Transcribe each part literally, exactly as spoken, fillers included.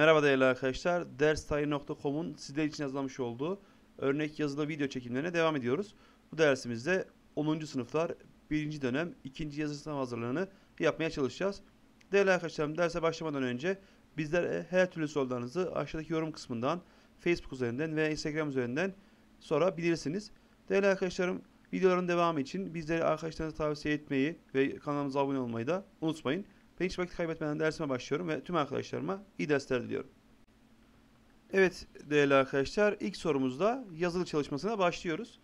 Merhaba değerli arkadaşlar. ders sarayı nokta com'un sizler için hazırlamış olduğu örnek yazılı video çekimlerine devam ediyoruz. Bu dersimizde onuncu sınıflar birinci dönem ikinci yazılı sınav hazırlığını yapmaya çalışacağız. Değerli arkadaşlarım, derse başlamadan önce bizlere her türlü sorularınızı aşağıdaki yorum kısmından, Facebook üzerinden ve Instagram üzerinden sorabilirsiniz. Değerli arkadaşlarım, videoların devamı için bizleri arkadaşlarınıza tavsiye etmeyi ve kanalımıza abone olmayı da unutmayın. Ben hiç vakit kaybetmeden dersime başlıyorum ve tüm arkadaşlarıma iyi dersler diliyorum. Evet değerli arkadaşlar, ilk sorumuzda yazılı çalışmasına başlıyoruz.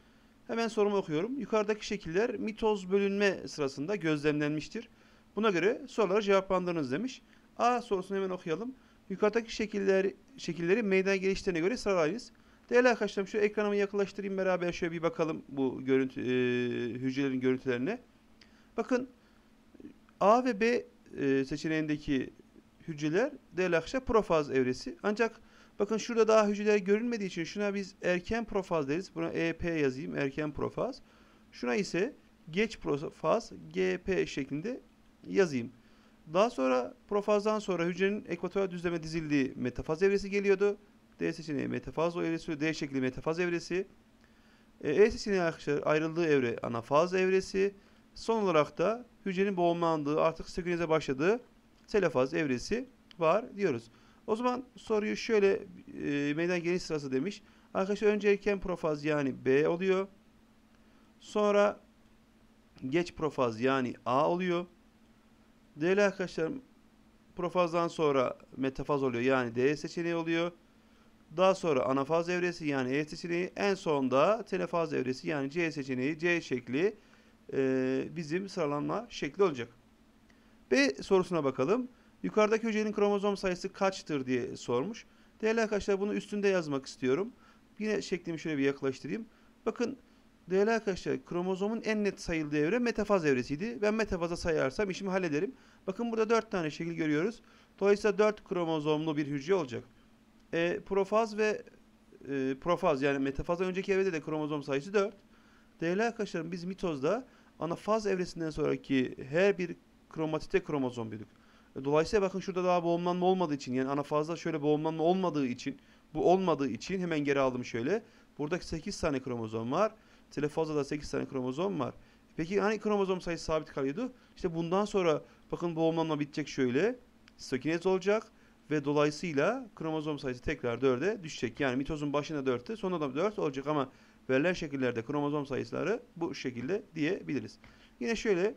Hemen sorumu okuyorum. Yukarıdaki şekiller mitoz bölünme sırasında gözlemlenmiştir. Buna göre sorulara cevaplandırınız demiş. A sorusunu hemen okuyalım. Yukarıdaki şekiller, şekilleri meydana gelişlerine göre sıralayınız. Değerli arkadaşlarım, şu ekranımı yaklaştırayım, beraber şöyle bir bakalım bu görüntü, e, hücrelerin görüntülerine. Bakın, A ve B seçeneğindeki hücreler değerli arkadaşlar profaz evresi. Ancak bakın şurada daha hücreler görünmediği için şuna biz erken profaz deriz. Buna E P yazayım, erken profaz. Şuna ise geç profaz, G P şeklinde yazayım. Daha sonra profazdan sonra hücrenin ekvatoral düzleme dizildiği metafaz evresi geliyordu. D seçeneği metafaz evresi, D şekli metafaz evresi. E seçeneği arkadaşlar ayrıldığı evre anafaz evresi. Son olarak da hücrenin boğumlandığı, artık stokinize başladığı telofaz evresi var diyoruz. O zaman soruyu şöyle e, meydana geliş sırası demiş. Arkadaşlar önce erken profaz yani B oluyor. Sonra geç profaz yani A oluyor. Değerli arkadaşlar, profazdan sonra metafaz oluyor yani D seçeneği oluyor. Daha sonra anafaz evresi yani E seçeneği. En sonda telofaz evresi yani C seçeneği, C şekli. Bizim sıralanma şekli olacak. B sorusuna bakalım. Yukarıdaki hücrenin kromozom sayısı kaçtır diye sormuş. Değerli arkadaşlar, bunu üstünde yazmak istiyorum. Yine şeklimi şöyle bir yaklaştırayım. Bakın değerli arkadaşlar, kromozomun en net sayıldığı evre metafaz evresiydi. Ben metafaza sayarsam işimi hallederim. Bakın burada dört tane şekil görüyoruz. Dolayısıyla dört kromozomlu bir hücre olacak. E, profaz ve e, profaz yani metafazdan önceki evrede de kromozom sayısı dört. Değerli arkadaşlarım, biz mitozda anafaz evresinden sonraki her bir kromatite kromozom büyüdük. Dolayısıyla bakın şurada daha boğumlanma olmadığı için, yani anafazda şöyle boğumlanma olmadığı için, bu olmadığı için hemen geri aldım şöyle. Buradaki sekiz tane kromozom var. Telofazda da sekiz tane kromozom var. Peki hani kromozom sayısı sabit kalıyordu? İşte bundan sonra bakın boğumlanma bitecek şöyle. Stokinez olacak ve dolayısıyla kromozom sayısı tekrar dörde düşecek. Yani mitozun başında dörtte, sonunda da dört olacak ama verilen şekillerde kromozom sayıları bu şekilde diyebiliriz. Yine şöyle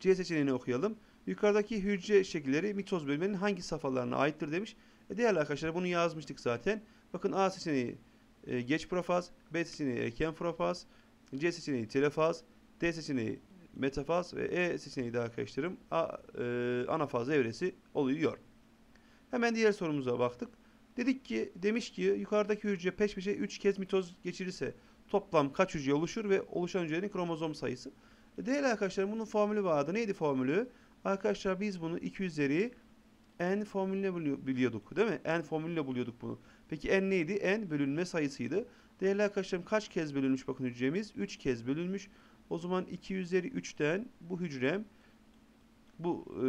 C seçeneğini okuyalım. Yukarıdaki hücre şekilleri mitoz bölümünün hangi safhalarına aittir demiş. E değerli arkadaşlar, bunu yazmıştık zaten. Bakın A seçeneği e, geç profaz, B seçeneği erken profaz, C seçeneği telofaz, D seçeneği metafaz ve E seçeneği de arkadaşlarım A, e, anafaz evresi oluyor. Hemen diğer sorumuza baktık. Dedik ki, demiş ki yukarıdaki hücre peş peşe üç kez mitoz geçirirse toplam kaç hücre oluşur ve oluşan hücrenin kromozom sayısı. Değerli arkadaşlar, bunun formülü vardı. Neydi formülü? Arkadaşlar biz bunu iki üzeri n formülüyle biliyorduk, değil mi? N formülüyle buluyorduk bunu. Peki n neydi? N bölünme sayısıydı. Değerli arkadaşlarım, kaç kez bölünmüş bakın hücremiz? üç kez bölünmüş. O zaman iki üzeri üçten bu hücrem, bu e,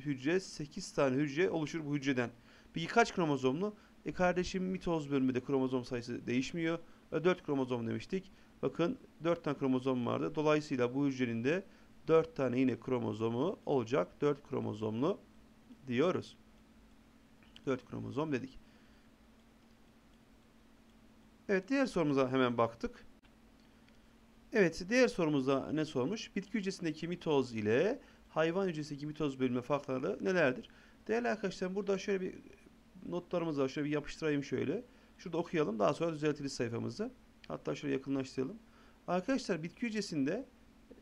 hücre sekiz tane hücre oluşur bu hücreden. Peki kaç kromozomlu? E kardeşim mitoz bölümünde kromozom sayısı değişmiyor. E dört kromozom demiştik. Bakın dört tane kromozom vardı. Dolayısıyla bu hücrenin de dört tane yine kromozomu olacak. dört kromozomlu diyoruz. dört kromozom dedik. Evet, diğer sorumuza hemen baktık. Evet, diğer sorumuzda ne sormuş? Bitki hücresindeki mitoz ile hayvan hücresindeki mitoz bölümü farkları nelerdir? Değerli arkadaşlar, burada şöyle bir notlarımız var. Şöyle bir yapıştırayım şöyle. Şurada okuyalım. Daha sonra düzeltiriz sayfamızı. Hatta şöyle yakınlaştıralım. Arkadaşlar, bitki hücresinde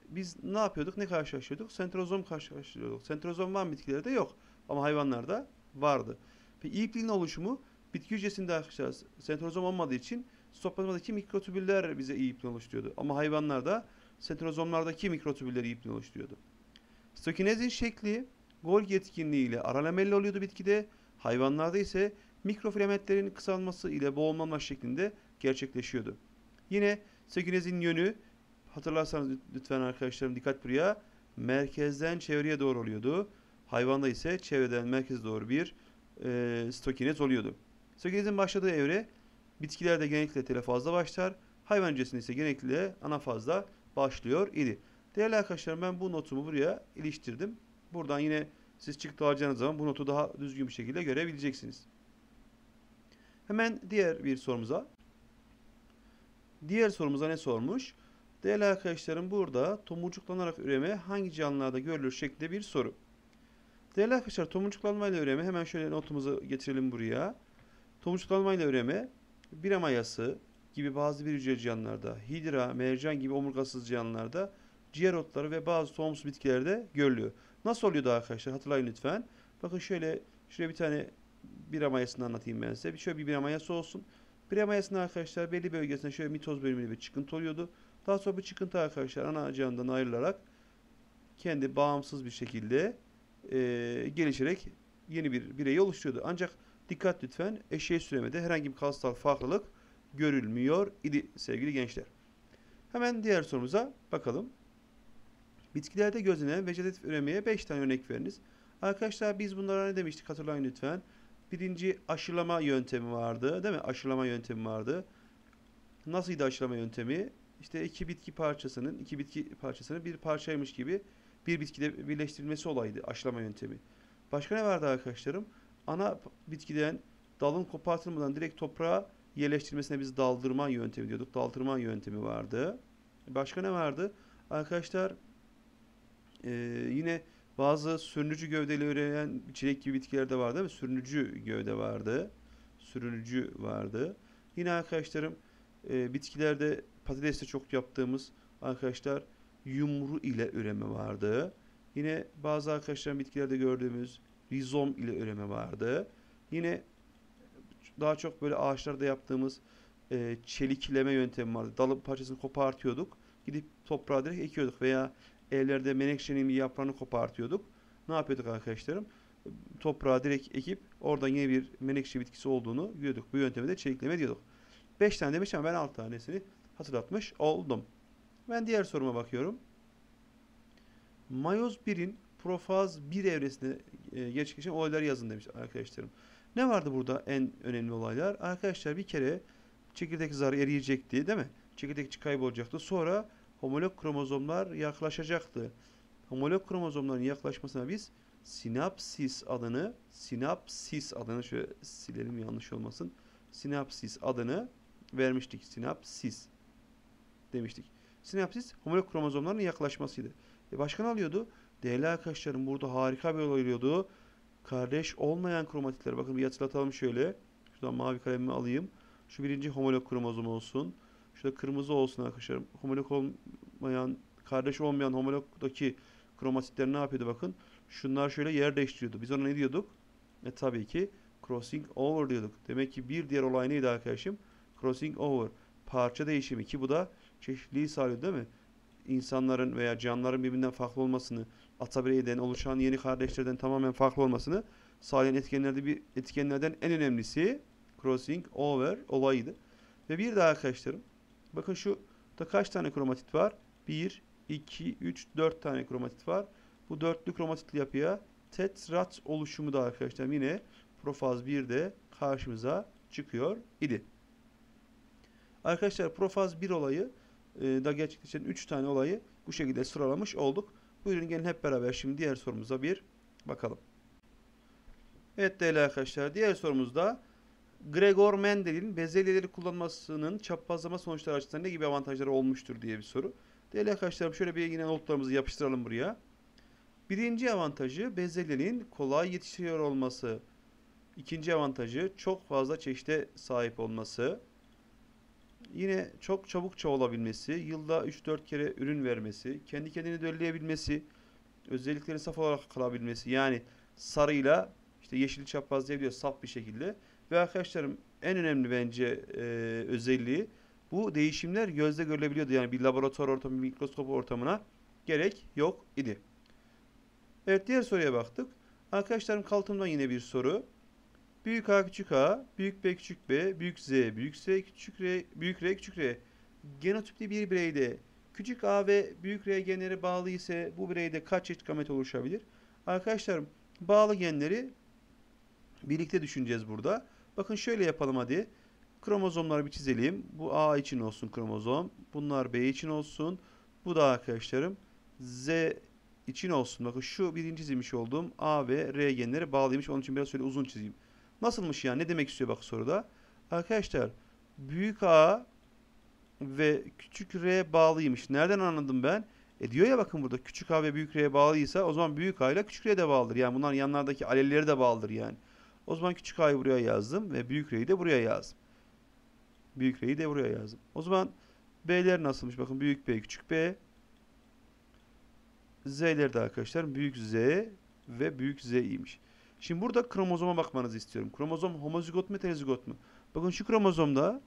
biz ne yapıyorduk? Ne karşılaşıyorduk? Sentrozom karşılaşıyorduk. Sentrozom var mı bitkilerde? Yok. Ama hayvanlarda vardı. Peki ipliğin oluşumu bitki hücresinde arkadaşlar sentrozom olmadığı için stoplazmadaki mikrotübüller bize ipliğin oluşturuyordu. Ama hayvanlarda sentrozomlardaki mikrotübüller ipliğin oluşturuyordu. Stokinezin şekli Golgi etkinliği ile ara lamelle oluyordu bitkide. Hayvanlarda ise mikrofilamentlerin kısalması ile boğumlanma şeklinde gerçekleşiyordu. Yine stokinezin yönü, hatırlarsanız lütfen arkadaşlarım dikkat buraya, merkezden çevreye doğru oluyordu. Hayvanda ise çevreden merkeze doğru bir, e, stokinez oluyordu. Stokinezin başladığı evre bitkilerde genellikle telofazla başlar, hayvan hücresinde ise genellikle anafazla başlıyor idi. Değerli arkadaşlarım, ben bu notumu buraya iliştirdim. Buradan yine siz çıktı alacağınız zaman bu notu daha düzgün bir şekilde görebileceksiniz. Hemen diğer bir sorumuza. Diğer sorumuza ne sormuş? Değerli arkadaşlarım, burada tomurcuklanarak üreme hangi canlılarda görülür şeklinde bir soru. Değerli arkadaşlar, tomurcuklanmayla üreme, hemen şöyle notumuzu getirelim buraya. Tomurcuklanmayla üreme, birem ayası gibi bazı bir hücreli canlılarda, hidra, mercan gibi omurgasız canlılarda, ciğer otları ve bazı tohumsuz bitkilerde görülüyor. Nasıl oluyordu arkadaşlar? Hatırlayın lütfen. Bakın şöyle, şuraya bir tane birem ayasını anlatayım ben size. Şöyle bir birem ayası olsun. Birem ayasında arkadaşlar belli bölgesine şöyle mitoz bölümünde bir çıkıntı oluyordu. Daha sonra bu çıkıntı arkadaşlar ana canından ayrılarak kendi bağımsız bir şekilde e, gelişerek yeni bir bireyi oluşturuyordu. Ancak dikkat lütfen, eşey süremede herhangi bir kalıtsal farklılık görülmüyor idi sevgili gençler. Hemen diğer sorumuza bakalım. Bitkilerde gözlenen vejetatif üremeye beş tane örnek veriniz. Arkadaşlar biz bunlara ne demiştik hatırlayın lütfen. Birinci aşılama yöntemi vardı, değil mi? Aşılama yöntemi vardı. Nasılydı aşılama yöntemi? İşte iki bitki parçasının iki bitki parçasının bir parçaymış gibi bir bitkide birleştirilmesi olaydı aşılama yöntemi. Başka ne vardı arkadaşlarım? Ana bitkiden dalın kopartılmadan direkt toprağa yerleştirilmesine biz daldırma yöntemi diyorduk. Daldırma yöntemi vardı. Başka ne vardı? Arkadaşlar e, yine bazı sürünücü gövdeli üreyen çilek gibi bitkilerde vardı, değil mi? Sürünücü gövde vardı. Sürünücü vardı. Yine arkadaşlarım e, bitkilerde patateste çok yaptığımız arkadaşlar yumru ile üreme vardı. Yine bazı arkadaşların bitkilerde gördüğümüz rizom ile üreme vardı. Yine daha çok böyle ağaçlarda yaptığımız e, çelikleme yöntemi vardı. Dalın parçasını kopartıyorduk. Gidip toprağa direkt ekiyorduk veya evlerde menekşenin bir yaprağını kopartıyorduk. Ne yapıyorduk arkadaşlarım? Toprağa direkt ekip oradan yine bir menekşe bitkisi olduğunu görüyorduk. Bu yöntemi de çelikleme diyorduk. beş tane demiş ama ben altı tanesini hatırlatmış oldum. Ben diğer soruma bakıyorum. Mayoz birin profaz bir evresinde gerçekleşen olaylar yazın demiş arkadaşlarım. Ne vardı burada en önemli olaylar? Arkadaşlar bir kere çekirdek zarı eriyecekti, değil mi? Çekirdekçi kaybolacaktı. Sonra homolog kromozomlar yaklaşacaktı. Homolog kromozomların yaklaşmasına biz sinapsis adını, sinapsis adını şöyle silelim yanlış olmasın. Sinapsis adını vermiştik. Sinapsis demiştik. Sinapsis homolog kromozomların yaklaşmasıydı. E başka ne alıyordu? Değerli arkadaşlarım burada harika bir olay oluyordu. Kardeş olmayan kromatitler. Bakın bir hatırlatalım şöyle. Şuradan mavi kalemimi alayım. Şu birinci homolog kromozom olsun. Şurada kırmızı olsun arkadaşlarım. Homolog olmayan, kardeş olmayan homologdaki kromatitler ne yapıyordu bakın. Şunlar şöyle yer değiştiriyordu. Biz ona ne diyorduk? E tabii ki crossing over diyorduk. Demek ki bir diğer olay neydi arkadaşım? Crossing over. Parça değişimi ki bu da çeşitliliği sağlıyor değil mi? İnsanların veya canlıların birbirinden farklı olmasını, ata bireyden oluşan yeni kardeşlerden tamamen farklı olmasını sağlayan etkenlerde bir etkenlerden en önemlisi crossing over olayıydı. Ve bir daha arkadaşlarım bakın şu da kaç tane kromatit var? bir, iki, üç, dört tane kromatit var. Bu dörtlü kromatitli yapıya tetrat oluşumu da arkadaşlarım yine profaz birde karşımıza çıkıyor idi. Arkadaşlar profaz bir olayı da gerçekleşen üç tane olayı bu şekilde sıralamış olduk. Buyurun gelin hep beraber şimdi diğer sorumuza bir bakalım. Evet değerli arkadaşlar, diğer sorumuzda Gregor Mendel'in bezelyeleri kullanmasının çaprazlama sonuçları açısından ne gibi avantajları olmuştur diye bir soru. Değerli arkadaşlarım şöyle bir yine notlarımızı yapıştıralım buraya. Birinci avantajı bezelyenin kolay yetişiyor olması. İkinci avantajı çok fazla çeşide sahip olması. Yine çok çabuk çoğalabilmesi, yılda üç dört kere ürün vermesi, kendi kendini dölleyebilmesi, özellikleri saf olarak kalabilmesi. Yani sarıyla işte yeşili çaprazlayabiliyor saf bir şekilde. Ve arkadaşlarım en önemli bence e, özelliği bu değişimler gözle görülebiliyordu. Yani bir laboratuvar ortamı, bir mikroskop ortamına gerek yok idi. Evet diğer soruya baktık. Arkadaşlarım kalıtımdan yine bir soru. Büyük A küçük a, büyük B küçük b, büyük Z, büyük S küçük R, büyük R küçük R genotipli bir bireyde küçük a ve büyük R genleri bağlı ise bu bireyde kaç çeşit gamet oluşabilir? Arkadaşlarım bağlı genleri birlikte düşüneceğiz burada. Bakın şöyle yapalım hadi. Kromozomları bir çizelim. Bu A için olsun kromozom. Bunlar B için olsun. Bu da arkadaşlarım Z için olsun. Bakın şu birinci çizmiş olduğum A ve R genleri bağlıymış. Onun için biraz şöyle uzun çizeyim. Nasılmış yani? Ne demek istiyor bak soruda? Arkadaşlar büyük A ve küçük R bağlıymış. Nereden anladım ben? E diyor ya bakın burada küçük A ve büyük R'ye bağlıysa o zaman büyük A ile küçük R'ye de bağlıdır. Yani bunların yanlardaki alelleri de bağlıdır yani. O zaman küçük A'yı buraya yazdım ve büyük R'yi de buraya yazdım. Büyük R'yi de buraya yazdım. O zaman B'ler nasılmış? Bakın büyük B, küçük B. Z'ler de arkadaşlar büyük Z ve büyük Z'ymiş. Şimdi burada kromozoma bakmanızı istiyorum. Kromozom homozigot mu heterozigot mu? Bakın şu kromozomda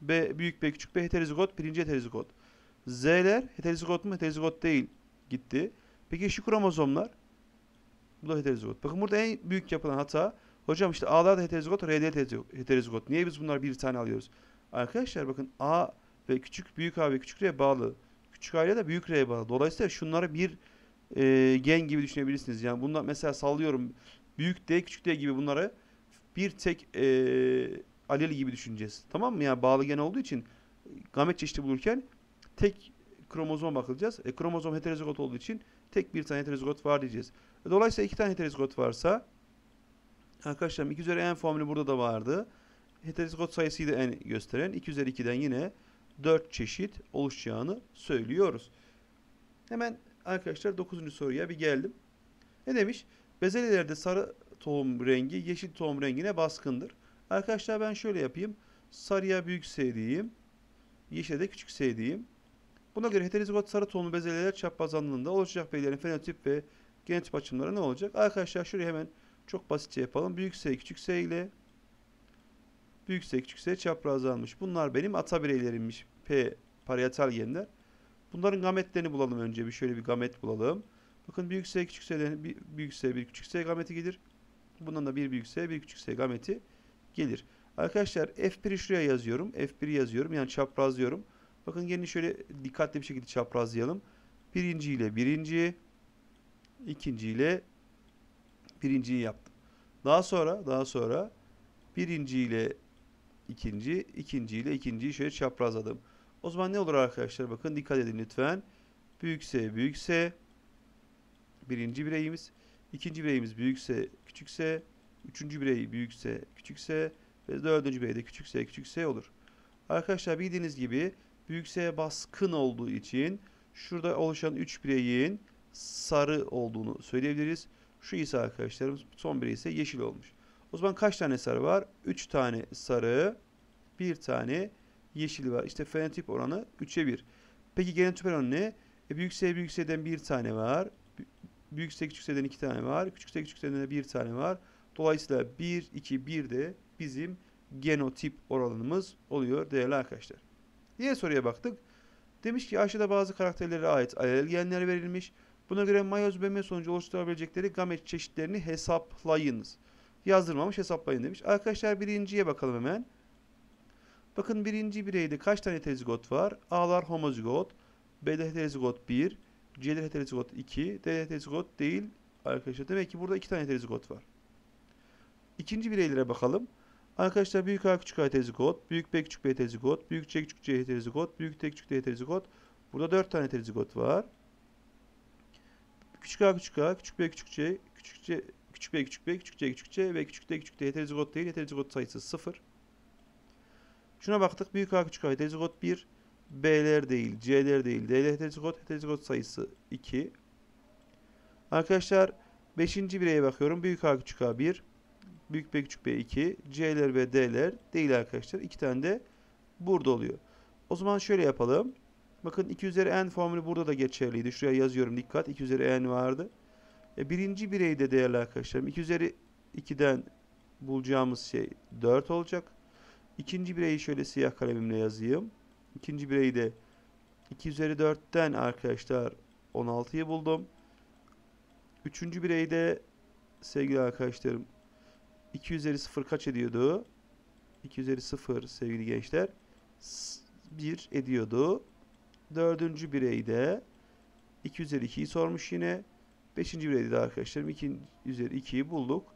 B, büyük B, küçük B heterozigot, birinci heterozigot. Z'ler heterozigot mu? Heterozigot değil. Gitti. Peki şu kromozomlar? Bu da heterozigot. Bakın burada en büyük yapılan hata. Hocam işte A'lar da heterozigot, R'ler de heterozigot. Niye biz bunlar bir tane alıyoruz? Arkadaşlar bakın A ve küçük büyük A ve küçük R'ye bağlı. Küçük A'ya da büyük R'ye bağlı. Dolayısıyla şunları bir e, gen gibi düşünebilirsiniz. Yani bunlar mesela sallıyorum. Büyük D, küçük D gibi bunları bir tek e, alel gibi düşüneceğiz. Tamam mı? Yani bağlı gen olduğu için gamet çeşidi bulurken tek kromozoma bakılacağız. E, kromozom heterozigot olduğu için tek bir tane heterozigot var diyeceğiz. Dolayısıyla iki tane heterozigot varsa arkadaşlar iki üzeri n formülü burada da vardı. Heterozigot sayısıyı da n gösteren iki üzeri iki'den yine dört çeşit oluşacağını söylüyoruz. Hemen arkadaşlar dokuzuncu soruya bir geldim. Ne demiş? Bezelilerde sarı tohum rengi yeşil tohum rengine baskındır. Arkadaşlar ben şöyle yapayım. Sarıya büyük S diyeyim. Yeşile de küçük S diyeyim. Buna göre heterozigot sarı tohumlu bezeliler çaprazlandığında oluşacak bireylerin fenotip ve genotip açımları ne olacak? Arkadaşlar şuraya hemen çok basitçe yapalım. Büyük S küçük S ile büyük S küçük S çaprazlanmış. Bunlar benim ata bireylerimmiş. P parietal genler. Bunların gametlerini bulalım önce. Bir şöyle bir gamet bulalım. Bakın büyük S küçük S'den bir büyük S bir küçük S gameti gelir. Bundan da bir büyük S bir küçük S gameti gelir. Arkadaşlar F bir'i şuraya yazıyorum. F bir'i yazıyorum. Yani çaprazlıyorum. Bakın gelin şöyle dikkatli bir şekilde çaprazlayalım. Birinci ile birinci, ikinci ile birinciyi yaptım. Daha sonra, daha sonra birinci ile ikinci, ikinci ile ikinciyi şöyle çaprazladım. O zaman ne olur arkadaşlar? Bakın dikkat edin lütfen. Büyük S, büyük S. Birinci bireyimiz. İkinci bireyimiz büyük S, küçük S. Üçüncü birey büyük S, küçük S. Ve dördüncü birey de küçük S, küçük S olur. Arkadaşlar bildiğiniz gibi büyük S'ye baskın olduğu için şurada oluşan üç bireyin sarı olduğunu söyleyebiliriz. Şu ise arkadaşlarımız son birey ise yeşil olmuş. O zaman kaç tane sarı var? üç tane sarı, bir tane yeşili var. İşte fenotip oranı üç'e bir. Peki genotip oranı ne? E, büyük S büyük S'den bir tane var. Büyük S küçük S'den iki tane var. Küçük S küçük S'den de bir tane var. Dolayısıyla bir, iki, bir de bizim genotip oranımız oluyor değerli arkadaşlar. Diğer soruya baktık. Demiş ki aşağıda bazı karakterlere ait alel genler verilmiş. Buna göre mayoz bölme sonucu oluşturabilecekleri gamet çeşitlerini hesaplayınız. Yazdırmamış hesaplayın demiş. Arkadaşlar birinciye bakalım hemen. Bakın birinci bireyde kaç tane heterozigot var? A'lar homozigot. B'de heterozigot bir. C'de heterozigot iki. D'de heterozigot değil. Arkadaşlar demek ki burada iki tane heterozigot var. İkinci bireylere bakalım. Arkadaşlar büyük A küçük A heterozigot. Büyük B küçük B heterozigot. Büyük C küçük C heterozigot. Büyük D küçük D heterozigot. Burada dört tane heterozigot var. Küçük A küçük A, küçük B küçük C, küçük C, küçük B küçük B, küçük C küçük C ve küçük D küçük D heterozigot değil. Heterozigot sayısı sıfır. Şuna baktık. Büyük A küçük A heterozigot bir. B'ler değil, C'ler değil. D'ler heterozigot. Heterozigot sayısı iki. Arkadaşlar beşinci bireye bakıyorum. Büyük A küçük A bir. Büyük B küçük B iki. C'ler ve D'ler değil arkadaşlar. iki tane de burada oluyor. O zaman şöyle yapalım. Bakın iki üzeri n formülü burada da geçerliydi. Şuraya yazıyorum dikkat. iki üzeri n vardı. E, birinci bireyde değerli arkadaşlarım iki üzeri iki'den bulacağımız şey dört olacak. İkinci bireyi şöyle siyah kalemimle yazayım. İkinci bireyde iki üzeri dört'ten arkadaşlar on altı'yı buldum. Üçüncü bireyde sevgili arkadaşlarım iki üzeri sıfır kaç ediyordu? iki üzeri sıfır sevgili gençler bir ediyordu. Dördüncü bireyde iki üzeri iki'yi sormuş yine. Beşinci bireyde de arkadaşlarım iki üzeri iki'yi bulduk.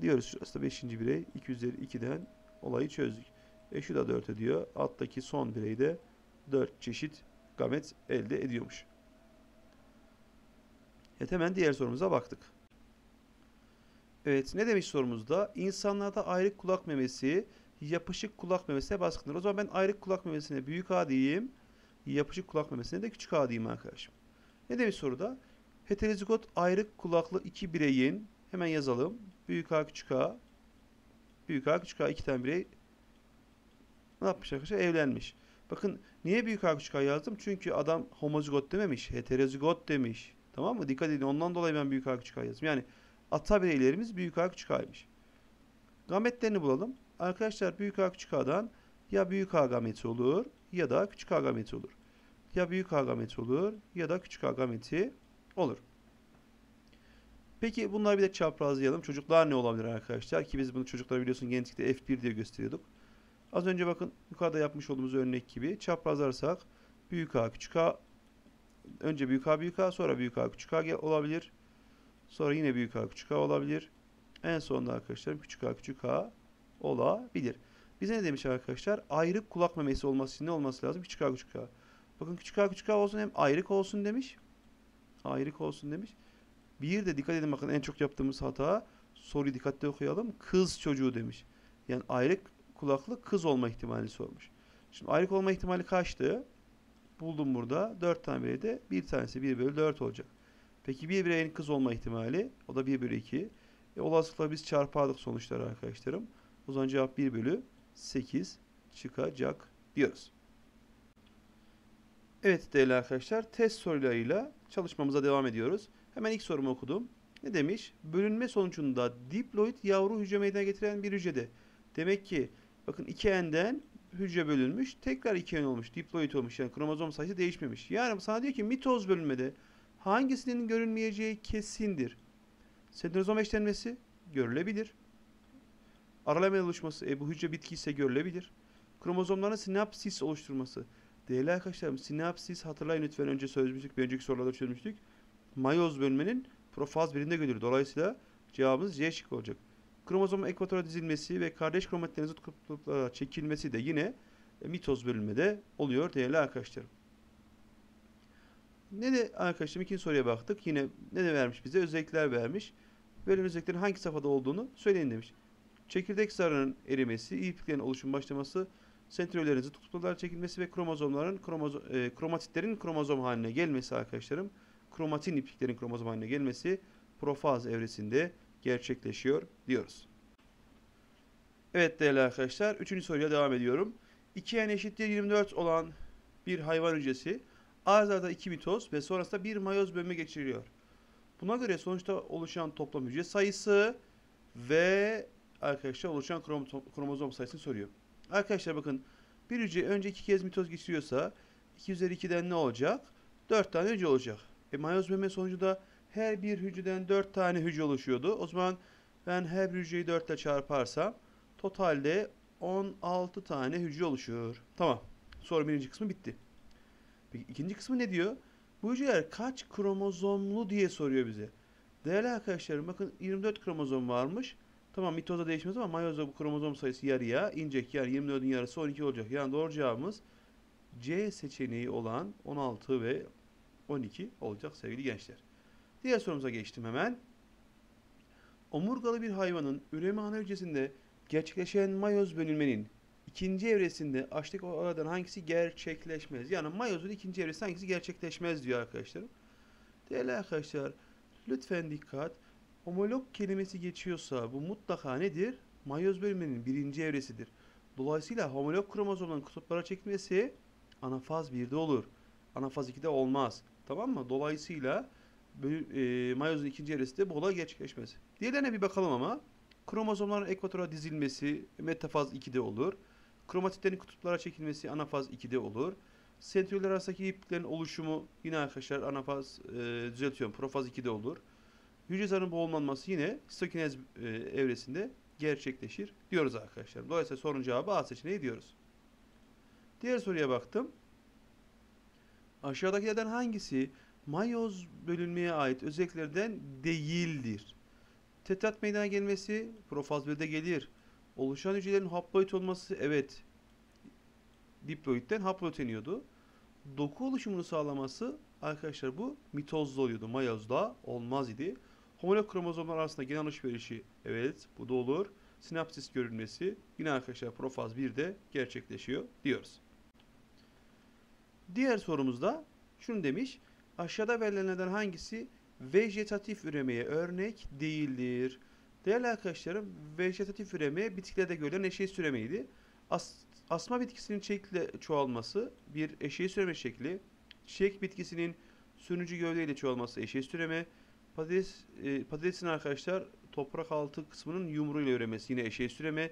diyoruz. Şurası da beşinci birey. iki üzeri ikiden olayı çözdük. E şu da dört ediyor. Alttaki son bireyde dört çeşit gamet elde ediyormuş. Evet, hemen diğer sorumuza baktık. Evet, ne demiş sorumuzda? İnsanlarda ayrık kulak memesi yapışık kulak memesine baskındır. O zaman ben ayrık kulak memesine büyük A diyeyim. Yapışık kulak memesine de küçük A diyeyim arkadaşım. Ne demiş soruda? Heterozigot ayrık kulaklı iki bireyin, hemen yazalım. Büyük A küçük A. Büyük A küçük A iki tane birey ne yapmış arkadaşlar? Evlenmiş. Bakın niye büyük A küçük A yazdım? Çünkü adam homozigot dememiş. Heterozigot demiş. Tamam mı? Dikkat edin. Ondan dolayı ben büyük A küçük A yazdım. Yani ata bireylerimiz büyük A küçük A'ymış. Gametlerini bulalım. Arkadaşlar büyük A küçük A'dan ya büyük A gameti olur ya da küçük A gameti olur. Ya büyük A gameti olur ya da küçük A gameti olur. Peki bunları bir de çaprazlayalım. Çocuklar ne olabilir arkadaşlar? Ki biz bunu çocuklara biliyorsun genetikte F bir diye gösteriyorduk. Az önce bakın yukarıda yapmış olduğumuz örnek gibi çaprazlarsak büyük A küçük A, önce büyük A büyük A, sonra büyük A küçük A olabilir. Sonra yine büyük A küçük A olabilir. En sonunda arkadaşlarım küçük A küçük A olabilir. Bize ne demiş arkadaşlar? Ayrık kulak memesi olması için ne olması lazım? Küçük A küçük A. Bakın küçük A küçük A olsun, hem ayrık olsun demiş. Ayrık olsun demiş. Bir de dikkat edin bakın en çok yaptığımız hata, soruyu dikkatli okuyalım. Kız çocuğu demiş. Yani ayrık kulaklı kız olma ihtimali sormuş. Şimdi ayrık olma ihtimali kaçtı? Buldum burada. dört tane bireyde bir tanesi bir bölü dört olacak. Peki bir bireyin kız olma ihtimali, o da bir bölü iki. E, olasılıkla biz çarpardık sonuçları arkadaşlarım. O zaman cevap bir bölü sekiz çıkacak diyoruz. Evet değerli arkadaşlar, test sorularıyla çalışmamıza devam ediyoruz. Hemen ilk sorumu okudum. Ne demiş? Bölünme sonucunda diploid yavru hücre meydana getiren bir hücrede. Demek ki bakın iki n'den hücre bölünmüş. Tekrar iki n olmuş. Diploid olmuş. Yani kromozom sayısı değişmemiş. Yani sana diyor ki mitoz bölünmede hangisinin görünmeyeceği kesindir? Sentrozom eşlenmesi görülebilir. Aralama oluşması, e, bu hücre bitki ise görülebilir. Kromozomların sinapsis oluşturması. Değerli arkadaşlarım, sinapsis hatırlayın lütfen, önce çözmüştük, bir önceki sorularda çözmüştük. Mayoz bölünmenin profaz birinde görülür. Dolayısıyla cevabımız C şıkkı olacak. Kromozomun ekvatora dizilmesi ve kardeş kromatlerin zıt kutuplara çekilmesi de yine e, mitoz bölünmede oluyor değerli arkadaşlarım. Ne de arkadaşlarım ikinci soruya baktık. Yine ne de vermiş bize? Özellikler vermiş. Bölüm özelliklerin hangi safhada olduğunu söyleyin demiş. Çekirdek zarının erimesi, ipliklerin oluşum başlaması, sentrollerin zıt kutuplara çekilmesi ve kromozomların kromozo e, kromatitlerin kromozom haline gelmesi arkadaşlarım. Kromatin ipliklerin kromozom haline gelmesi profaz evresinde gerçekleşiyor diyoruz. Evet değerli arkadaşlar, üçüncü soruya devam ediyorum. iki n eşittir yirmi dört olan bir hayvan hücresi arda arda iki mitoz ve sonrasında bir mayoz bölümü geçiriyor. Buna göre sonuçta oluşan toplam hücre sayısı ve arkadaşlar oluşan kromozom sayısını soruyor. Arkadaşlar bakın, bir hücre önce iki kez mitoz geçiriyorsa iki üzeri ikiden ne olacak? dört tane hücre olacak. E, mayoz bölme sonucunda her bir hücreden dört tane hücre oluşuyordu. O zaman ben her bir hücreyi dört ile çarparsam totalde on altı tane hücre oluşuyor. Tamam. Soru birinci kısmı bitti. Peki ikinci kısmı ne diyor? Bu hücreler kaç kromozomlu diye soruyor bize. Değerli arkadaşlarım bakın yirmi dört kromozom varmış. Tamam, mitozda değişmez ama mayozda bu kromozom sayısı yarıya inecek. Yani yirmi dördün yarısı on iki olacak. Yani doğru cevabımız C seçeneği olan on altı ve on iki olacak sevgili gençler. Diğer sorumuza geçtim hemen. Omurgalı bir hayvanın üreme ana hücresinde gerçekleşen mayoz bölünmenin ikinci evresinde açlık oradan hangisi gerçekleşmez? Yani mayozun ikinci evresi hangisi gerçekleşmez diyor arkadaşlarım. Değerli arkadaşlar lütfen dikkat. Homolog kelimesi geçiyorsa bu mutlaka nedir? Mayoz bölünmenin birinci evresidir. Dolayısıyla homolog kromozomların kutuplara çekilmesi anafaz birde olur. Anafaz ikide olmaz. Tamam mı? Dolayısıyla e, mayozun ikinci evresi de bu olay gerçekleşmez. Diğerlerine bir bakalım ama. Kromozomların ekvatora dizilmesi metafaz ikide olur. Kromatitlerin kutuplara çekilmesi anafaz ikide olur. Sentriyoller arasındaki ipliklerin oluşumu yine arkadaşlar anafaz e, düzeltiyorum. Profaz ikide olur. Hücre zarının boğulmanması yine sitokinez e, evresinde gerçekleşir diyoruz arkadaşlar. Dolayısıyla sorunun cevabı A seçeneği diyoruz. Diğer soruya baktım. Aşağıdakilerden hangisi mayoz bölünmeye ait özelliklerden değildir? Tetrat meydana gelmesi profaz birde gelir. Oluşan hücrelerin haploid olması, evet, diploidten haploid iniyordu. Doku oluşumunu sağlaması arkadaşlar bu mitozda oluyordu. Mayozda olmaz idi. Homolog kromozomlar arasında gen alışverişi, evet, bu da olur. Sinapsis görülmesi yine arkadaşlar profaz birde gerçekleşiyor diyoruz. Diğer sorumuzda şunu demiş. Aşağıda verilenlerden hangisi vejetatif üremeye örnek değildir? Değerli arkadaşlarım, vejetatif üreme bitkilerde görülen eşeği süremeydi. As asma bitkisinin çiçekle çoğalması bir eşeği süreme şekli. Çiçek bitkisinin sürüncü gövdeyle çoğalması eşeği süreme. Patates, e, patatesin arkadaşlar toprak altı kısmının yumruğuyla üremesi yine eşeği süreme.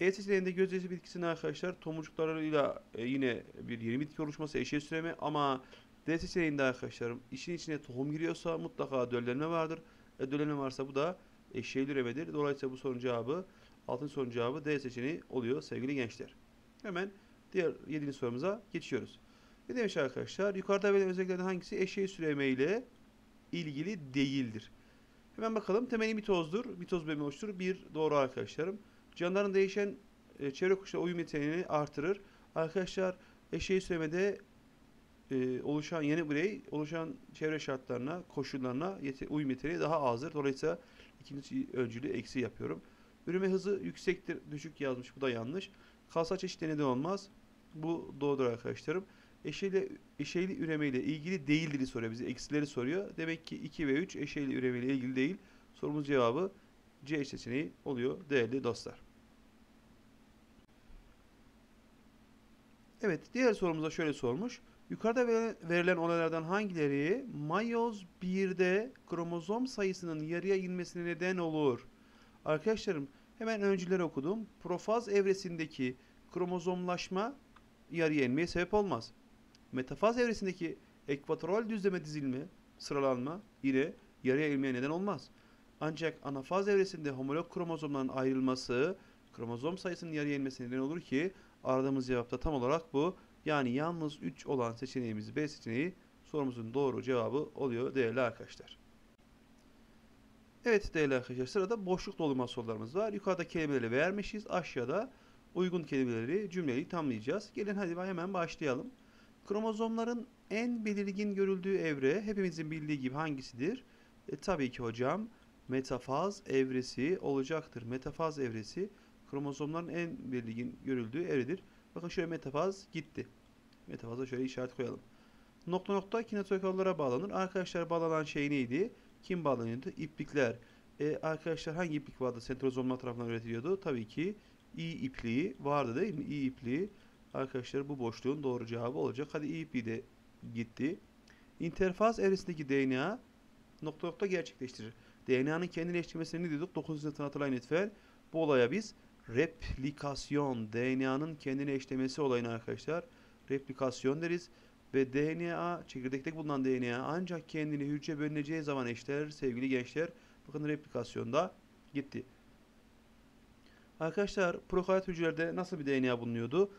E seçeneğinde gözdesi bitkisinin arkadaşlar tomurcuklarıyla e, yine bir yeni bitki oluşması eşeği süreme. Ama D seçeneğinde arkadaşlarım işin içine tohum giriyorsa mutlaka döllenme vardır. E, döllenme varsa bu da eşeği üremedir. Dolayısıyla bu sorunun cevabı, altın sorunun cevabı D seçeneği oluyor sevgili gençler. Hemen diğer yedinci sorumuza geçiyoruz. Ne demiş arkadaşlar? Yukarıda verilen özelliklerden hangisi eşeği süreme ile ilgili değildir? Hemen bakalım. Temeli mitozdur. Mitoz bölümü oluşturur. Bir doğru arkadaşlarım. Canlıların değişen e, çevre kuşla uyum yeteneğini artırır. Arkadaşlar eşeği süremede e, oluşan yeni birey oluşan çevre şartlarına, koşullarına yete uyum yeteneği daha azdır. Dolayısıyla ikinci öncülü eksi yapıyorum. Üreme hızı yüksektir. Düşük yazmış. Bu da yanlış. Kalsa çeşitli neden olmaz. Bu doğrudur arkadaşlarım. Eşeğli, eşeğli üreme ile ilgili değildir soruyor. Bize eksileri soruyor. Demek ki iki ve üç eşeğli üreme ile ilgili değil. Sorumuz cevabı C seçeneği oluyor değerli dostlar. Evet, diğer sorumuza şöyle sormuş. Yukarıda verilen olaylardan hangileri mayoz birde kromozom sayısının yarıya inmesine neden olur? Arkadaşlarım hemen öncüleri okudum. Profaz evresindeki kromozomlaşma yarıya inmeye sebep olmaz. Metafaz evresindeki ekvatoral düzleme dizilme, sıralanma yine yarıya inmeye neden olmaz. Ancak anafaz evresinde homolog kromozomların ayrılması kromozom sayısının yarıya inmesine neden olur ki aradığımız cevapta tam olarak bu. Yani yalnız üç olan seçeneğimiz B seçeneği sorumuzun doğru cevabı oluyor değerli arkadaşlar. Evet değerli arkadaşlar, sırada boşluk doldurma sorularımız var. Yukarıda kelimeleri vermişiz. Aşağıda uygun kelimeleri, cümleyi tamlayacağız. Gelin hadi hemen başlayalım. Kromozomların en belirgin görüldüğü evre hepimizin bildiği gibi hangisidir? E, tabii ki hocam metafaz evresi olacaktır. Metafaz evresi kromozomların en belirgin görüldüğü evredir. Bakın şöyle metafaz gitti. Metafaza şöyle işaret koyalım. Nokta nokta kinetokorlara bağlanır. Arkadaşlar bağlanan şey neydi? Kim bağlanıyordu? İplikler. E, arkadaşlar hangi iplik vardı? Sentrozomlar tarafından üretiliyordu. Tabii ki i ipliği vardı değil mi? i ipliği. Arkadaşlar bu boşluğun doğru cevabı olacak. Hadi i ipliği de gitti. İnterfaz evresindeki D N A nokta nokta gerçekleştirir. D N A'nın kendileştirmesini ne diyorduk? dokuzuncu sınıftan hatırlayın lütfen. Bu olaya biz replikasyon, D N A'nın kendini eşlemesi olayına arkadaşlar replikasyon deriz ve D N A, çekirdekteki bulunan D N A ancak kendini hücre bölüneceği zaman eşler sevgili gençler. Bakın replikasyonda gitti. Arkadaşlar prokaryot hücrelerde nasıl bir D N A bulunuyordu?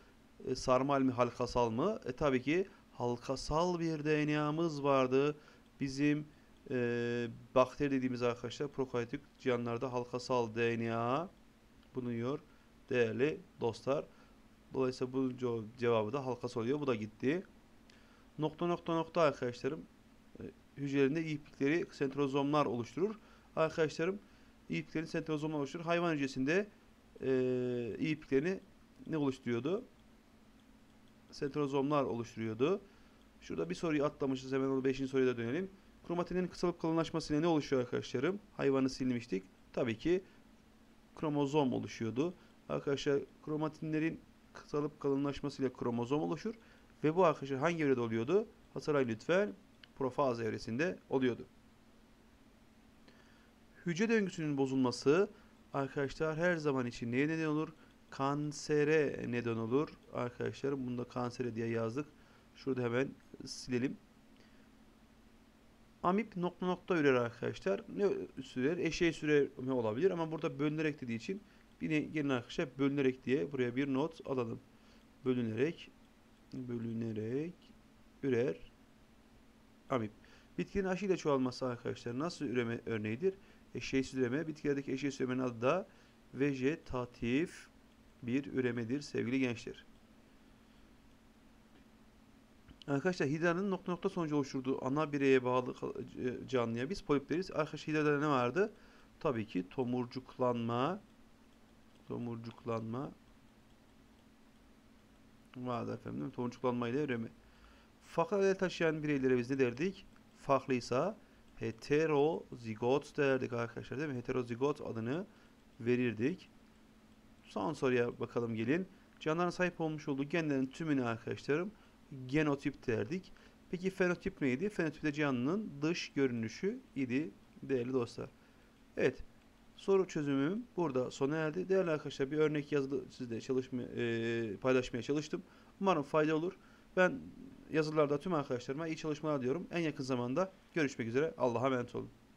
E, sarmal mi, halkasal mı? E, tabii ki halkasal bir D N A'mız vardı. Bizim e, bakteri dediğimiz arkadaşlar prokaryotik canlılarda halkasal D N A bulunuyor değerli dostlar. Dolayısıyla bu cevabı da halkası oluyor. Bu da gitti. Nokta nokta nokta arkadaşlarım hücrelerinde iplikleri sentrozomlar oluşturur. Arkadaşlarım ipliklerin sentrozomlar oluşturur. Hayvan hücresinde e, ipliklerini ne oluşturuyordu? Sentrozomlar oluşturuyordu. Şurada bir soruyu atlamışız. Hemen o beşinci soruya da dönelim. Kromatinin kısalıp kalınlaşmasıyla ne oluşuyor arkadaşlarım? Hayvanı silmiştik. Tabii ki kromozom oluşuyordu. Arkadaşlar kromatinlerin kısalıp kalınlaşmasıyla kromozom oluşur ve bu arkadaşlar hangi evrede oluyordu? Hatırlayın lütfen. Profaz evresinde oluyordu. Hücre döngüsünün bozulması arkadaşlar her zaman için neye neden olur? Kansere neden olur. Arkadaşlar bunu da kansere diye yazdık. Şurada hemen silelim. Amip nokta nokta ürer arkadaşlar. Ne sürer? Eşeği süreme olabilir ama burada bölünerek dediği için yine gelin arkadaşlar bölünerek diye buraya bir not alalım. Bölünerek bölünerek ürer amip. Bitkinin aşıyla çoğalması arkadaşlar nasıl üreme örneğidir? eşeğsiz üreme. Bitkilerdeki eşeğsiz üremenin adı da vejetatif bir üremedir sevgili gençler. Arkadaşlar hidranın nokta nokta sonucu oluşturduğu ana bireye bağlı canlıya biz polip deriz. Arkadaşlar hidrada ne vardı? Tabii ki tomurcuklanma tomurcuklanma vardı efendim. Tomurcuklanma ile üreme. Farklı el taşıyan bireylere biz ne derdik? Farklıysa heterozigot derdik arkadaşlar, değil mi? Heterozigot adını verirdik. Son soruya bakalım gelin. Canlıların sahip olmuş olduğu genlerin tümünü arkadaşlarım genotip derdik. Peki fenotip neydi? Fenotip de canlının dış görünüşü idi değerli dostlar. Evet. Soru çözümüm burada sona erdi. Değerli arkadaşlar bir örnek yazılı sizle çalışma, e, paylaşmaya çalıştım. Umarım fayda olur. Ben yazılarda tüm arkadaşlarıma iyi çalışmalar diyorum. En yakın zamanda görüşmek üzere. Allah'a emanet olun.